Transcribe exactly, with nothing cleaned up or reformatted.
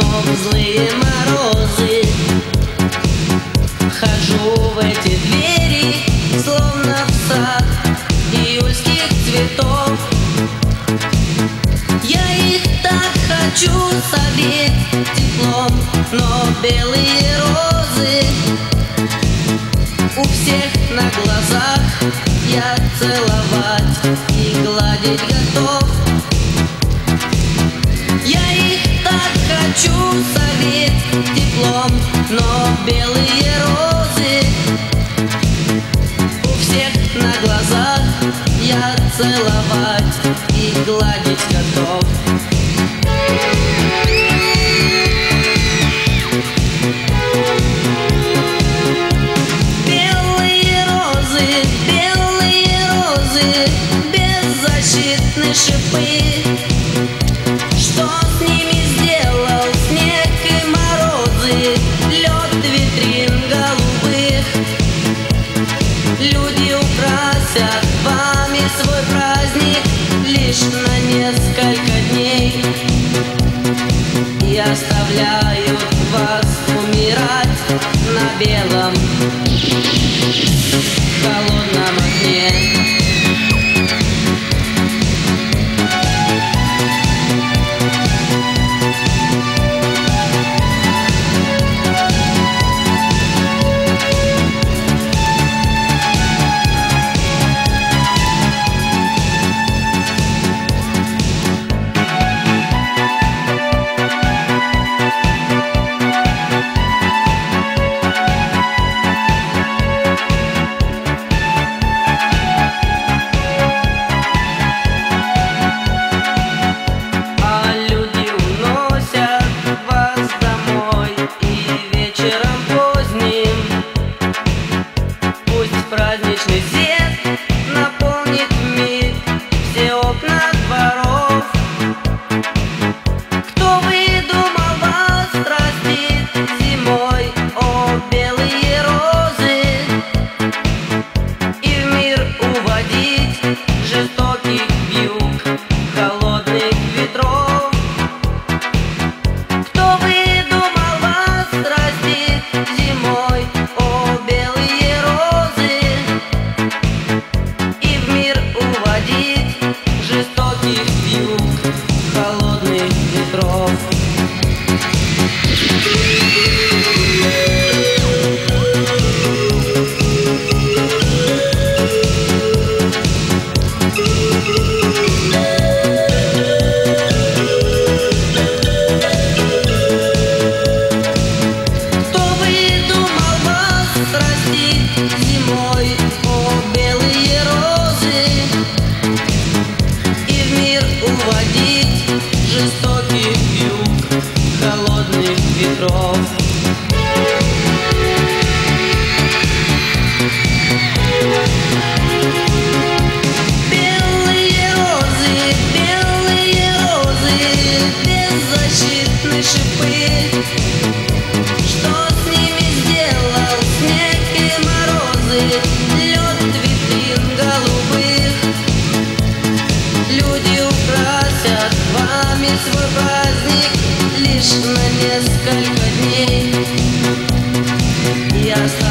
вновь злые морозы. Хожу в эти двери, словно в сад июльских цветов. Я их так хочу согреть теплом, но белые розы у всех на глазах. Я целовать и гладить готов. Я их так хочу согреть теплом, но белые розы у всех на глазах. Я целовать и гладить готов. Белые розы, белые розы, беззащитны шипы. На несколько дней и оставляют вас умирать на белом холодном огне. Праздничный свет наполнит мир, все окна дворов. Кто бы думал вас растит зимой, о, белые розы, и в мир уводить жестоких вьюг, холодных ветров. Кто бы думал вас растит зимой, о, белые розы, жестоких вьюг, холодных ветров. Кто бы думал вас растить зимой, о, белые розы, уводить жестоких вьюг, холодных ветров. Белые розы, белые розы, беззащитны шипы. Что с ними сделал снег и морозы, лед витрин голубых? Люди украсят вами свой праздник лишь на несколько дней.